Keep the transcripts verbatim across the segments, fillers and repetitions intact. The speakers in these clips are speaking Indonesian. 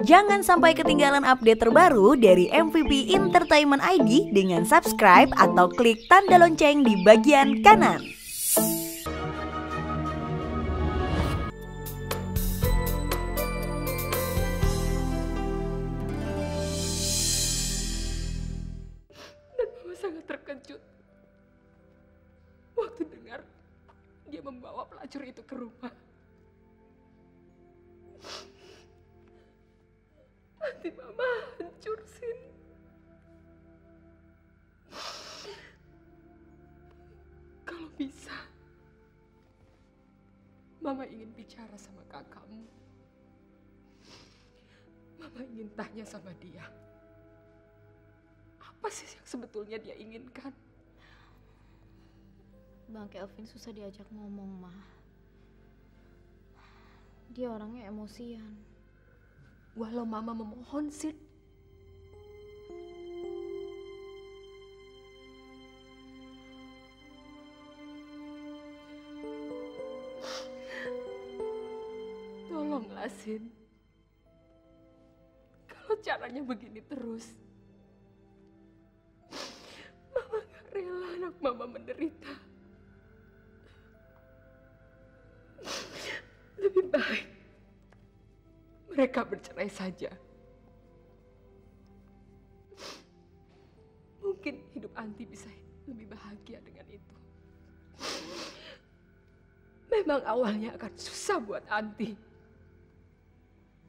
Jangan sampai ketinggalan update terbaru dari M V P Entertainment I D dengan subscribe atau klik tanda lonceng di bagian kanan. Dan Mama sangat terkejut waktu dengar dia membawa pelacur itu ke rumah. Hati Mama hancur, Sin. Kalau bisa, Mama ingin bicara sama kakakmu. Mama ingin tanya sama dia. Apa sih yang sebetulnya dia inginkan? Bang Elvin susah diajak ngomong, Ma. Dia orangnya emosian. Walau Mama memohon, Sid. Tolonglah, Sid. Kalau caranya begini terus, Mama gak rela anak Mama menderita. Lebih baik mereka bercerai saja. Mungkin hidup Anti bisa lebih bahagia dengan itu. Memang awalnya akan susah buat Anti.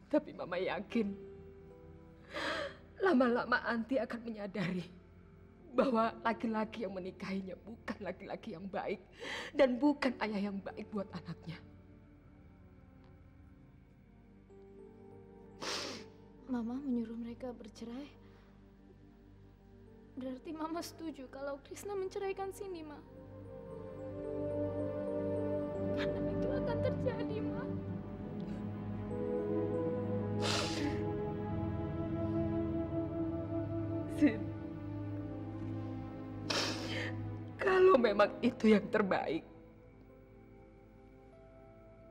Tapi Mama yakin, lama-lama Anti akan menyadari bahwa laki-laki yang menikahinya bukan laki-laki yang baik dan bukan ayah yang baik buat anaknya. Mama menyuruh mereka bercerai. Berarti Mama setuju kalau Krishna menceraikan Cindy, Ma. Karena itu akan terjadi, Ma. Sin, kalau memang itu yang terbaik,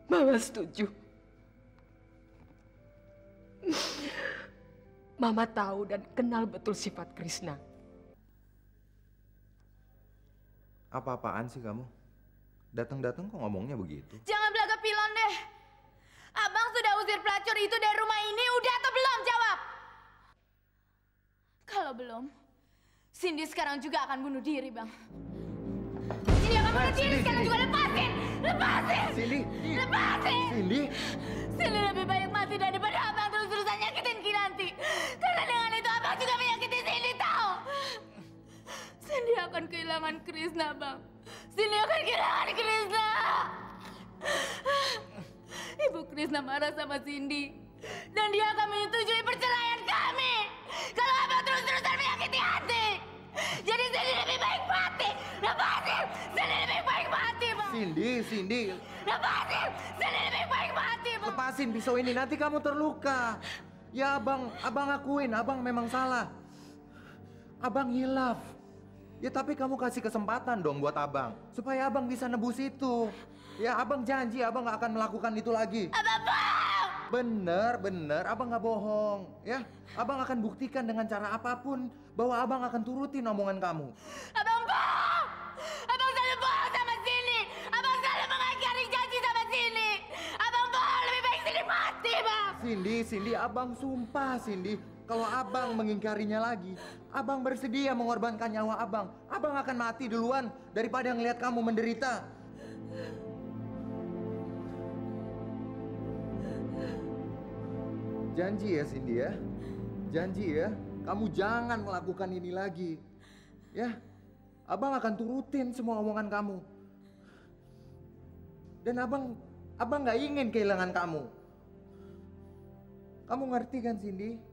Mama setuju. Mama tahu dan kenal betul sifat Krishna. Apa-apaan sih kamu? Datang-datang kok ngomongnya begitu? Jangan belaga pilon deh. Abang sudah usir pelacur itu dari rumah ini, udah atau belum? Jawab! Kalau belum, Cindy sekarang juga akan bunuh diri, Bang. Cindy akan bunuh diri sekarang juga. Lepasin! Lepasin! Cindy! Lepasin! Cindy! Cindy lebih baik mati daripada abang terus-terusan nyakitin Kinanti. Karena dengan itu abang juga menyakiti Cindy, tahu? Cindy akan kehilangan Krishna, Bang. Cindy akan kehilangan Krishna. Ibu Krishna marah sama Cindy. Dan dia akan menyetujui perceraian kami. Kalau abang terus-terusan menyakiti hati. Jadi Cindy lebih baik mati. Lepasin! Cindy lebih baik mati, Bang. Cindy, Cindy. Lepasin! Cindy lebih baik mati, Bang. Lepasin pisau ini, nanti kamu terluka. Ya abang, abang akuin, abang memang salah. Abang hilaf. Ya tapi kamu kasih kesempatan dong buat abang. Supaya abang bisa nebus itu. Ya abang janji abang gak akan melakukan itu lagi. Abang bohong! Bener, bener, abang gak bohong. Ya, abang akan buktikan dengan cara apapun bahwa abang akan turutin omongan kamu. Abang bohong! Abang selalu bohong sama Cindy. Abang selalu mengingkari janji sama Cindy. Abang bohong, lebih baik Cindy mati, Bang. Cindy, Cindy, abang sumpah, Cindy. Kalau abang mengingkarinya lagi, abang bersedia mengorbankan nyawa abang. Abang akan mati duluan daripada ngelihat kamu menderita. Janji ya, Cindy ya. Janji ya, kamu jangan melakukan ini lagi. Ya, abang akan turutin semua omongan kamu. Dan abang, abang gak ingin kehilangan kamu. Kamu ngerti kan, Cindy?